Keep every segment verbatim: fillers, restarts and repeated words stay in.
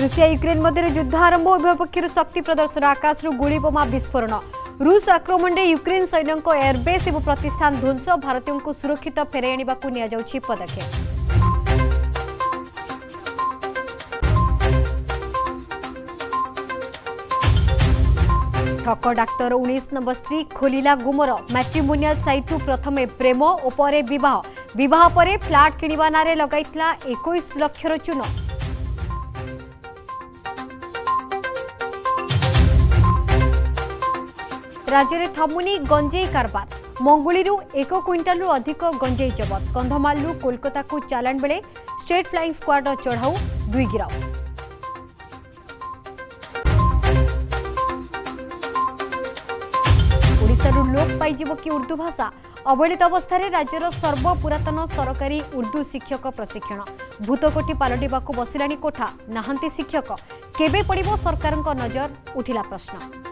रुषिया Ukraine मध्य युद्ध आरंभ उभय पक्षर शक्ति प्रदर्शन आकाशरू गुली बोमा विस्फोरण रूस आक्रमण में यूक्रेन सैन्यों एयरबेस और प्रतिष्ठान ध्वंस भारतीयों को सुरक्षित फेर आने पदक्षेप। ठक डाक्तर उन्नीस नंबर स्त्री खोलिला गुमर मैट्रिमोनियल सैट्रु प्रथमे प्रेम और परे विवाह विवाह परे फ्लाट किणवा नारे लगाइथिला इक्कीस लक्षर चून। राज्य थमुनी गंजेई कारबार मंगुलीरू एक क्विंटालू अधिक गंजेई जबत कंधमालू कोलकाता को चालाण बेले स्टेट फ्लाइंग स्क्वाडर चढ़ाऊ दुई गिरफ। लोप पाई कि उर्दू भाषा अवहेलित अवस्था राज्यर सर्वपुरातन सरकारी उर्दू शिक्षक प्रशिक्षण भूतकोटी पलटा बसला कोठा नाहंती शिक्षक केबे पड़िबो सरकार को नजर उठिला प्रश्न।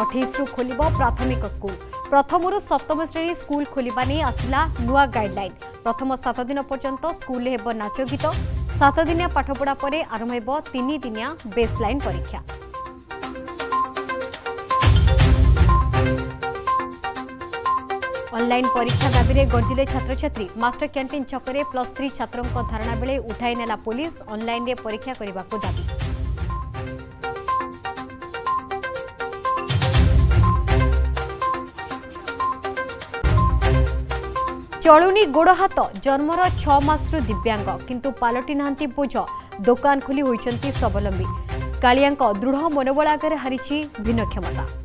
अठाईस रु खोलिबो प्राथमिक स्कूल प्रथम रु सप्तम श्रेणी स्कूल खोलिबा नै आसला नुआ गाइडलाइन प्रथम सात दिन पर्यंत स्कूल हेबो नाच गीत सात दिनिया पाठपढ़ा पर आरंभ हेबो तीन दिनिया बेसलाइन परीक्षा। ऑनलाइन परीक्षा दाबी में गर्जिले छात्र छात्री मास्टर कैंटीन चक्कर प्लस थ्री छात्रों धारणा बेले उठाई नेला पुलिस ऑनलाइन रे परीक्षा करने को दाबी। चलुनी गोड़ हाथ जन्मर छह मास रु दिव्यांग किंतु पालटी नांती बोझ दुकान खोली होइचंती स्वावलंबी कालियांक दृढ़ मनोबल आगे हारिछि भिन्न क्षमता।